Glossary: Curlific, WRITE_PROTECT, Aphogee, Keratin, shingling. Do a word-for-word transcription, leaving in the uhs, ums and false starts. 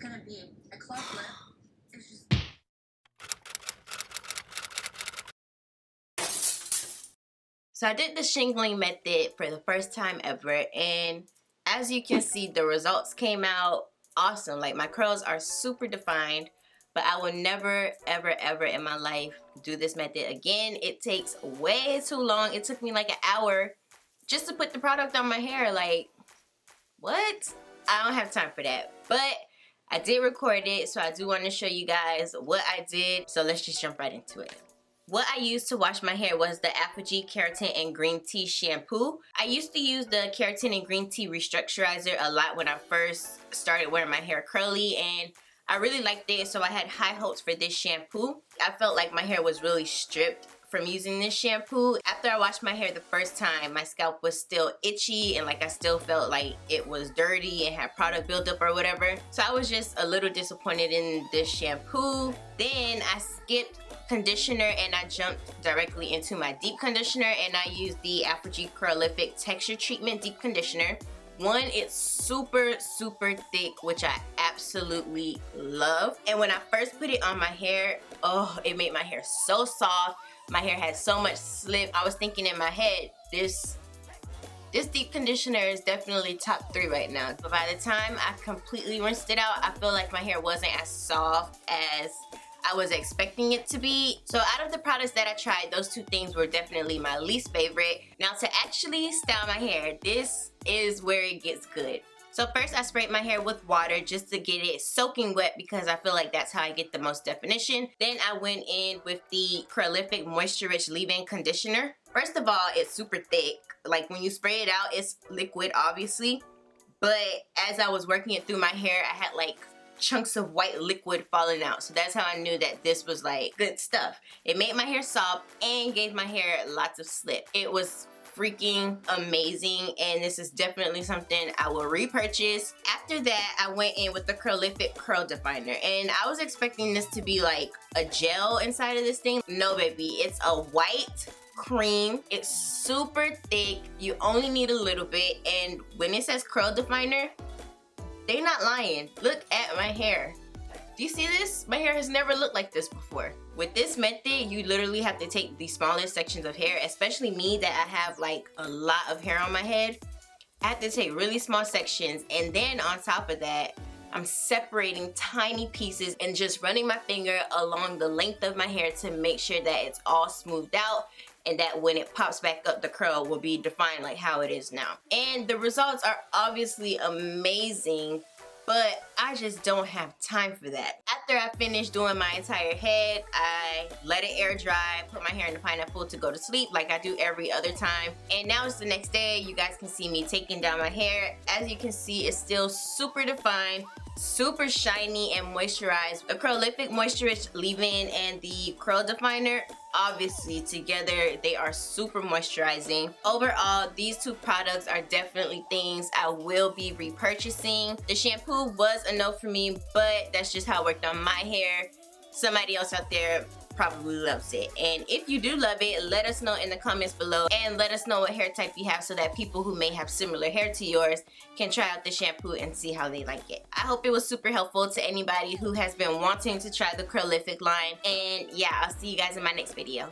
going to be a club lip. It's just... So I did the shingling method for the first time ever, and as you can see, the results came out awesome. Like, my curls are super defined, but I will never, ever, ever in my life do this method again. It takes way too long. It took me like an hour just to put the product on my hair. Like, what? I don't have time for that. But I did record it, so I do want to show you guys what I did. So let's just jump right into it. What I used to wash my hair was the Aphogee Keratin and Green Tea Shampoo. I used to use the Keratin and Green Tea Restructurizer a lot when I first started wearing my hair curly, and I really liked it, so I had high hopes for this shampoo. I felt like my hair was really stripped from using this shampoo. After I washed my hair the first time, my scalp was still itchy and like I still felt like it was dirty and had product buildup or whatever. So I was just a little disappointed in this shampoo. Then I skipped conditioner and I jumped directly into my deep conditioner, and I used the Aphogee Curlific Texture Treatment Deep Conditioner. One, it's super, super thick, which I absolutely love. And when I first put it on my hair, oh, it made my hair so soft. My hair had so much slip. I was thinking in my head, this this deep conditioner is definitely top three right now. But by the time I completely rinsed it out, I feel like my hair wasn't as soft as I was expecting it to be. So out of the products that I tried, those two things were definitely my least favorite. Now to actually style my hair, this is where it gets good. So first I sprayed my hair with water just to get it soaking wet because I feel like that's how I get the most definition. Then I went in with the Curlific Moisture Rich Leave-In Conditioner. First of all, it's super thick. Like, when you spray it out, it's liquid obviously. But as I was working it through my hair, I had like chunks of white liquid falling out. So that's how I knew that this was like good stuff. It made my hair soft and gave my hair lots of slip. It was freaking amazing, and this is definitely something I will repurchase. After that, I went in with the Curlific Curl Definer, and I was expecting this to be like a gel inside of this thing. No, baby, it's a white cream. It's super thick. You only need a little bit, and when it says Curl Definer, they're not lying. Look at my hair. Do you see this? My hair has never looked like this before. With this method, you literally have to take the smallest sections of hair, especially me that I have like a lot of hair on my head. I have to take really small sections, and then on top of that, I'm separating tiny pieces and just running my finger along the length of my hair to make sure that it's all smoothed out and that when it pops back up, the curl will be defined like how it is now. And the results are obviously amazing, but I just don't have time for that. After I finished doing my entire head, I let it air dry, put my hair in the pineapple to go to sleep like I do every other time. And now it's the next day. You guys can see me taking down my hair. As you can see, it's still super defined, super shiny and moisturized. The Curlific Moisture Rich Leave-In and the Curl Definer, obviously together, they are super moisturizing. Overall, these two products are definitely things I will be repurchasing. The shampoo was a no for me, but that's just how it worked on my hair. Somebody else out there probably loves it, and if you do love it, let us know in the comments below, and let us know what hair type you have so that people who may have similar hair to yours can try out the shampoo and see how they like it. I hope it was super helpful to anybody who has been wanting to try the Curlific line, and yeah, I'll see you guys in my next video.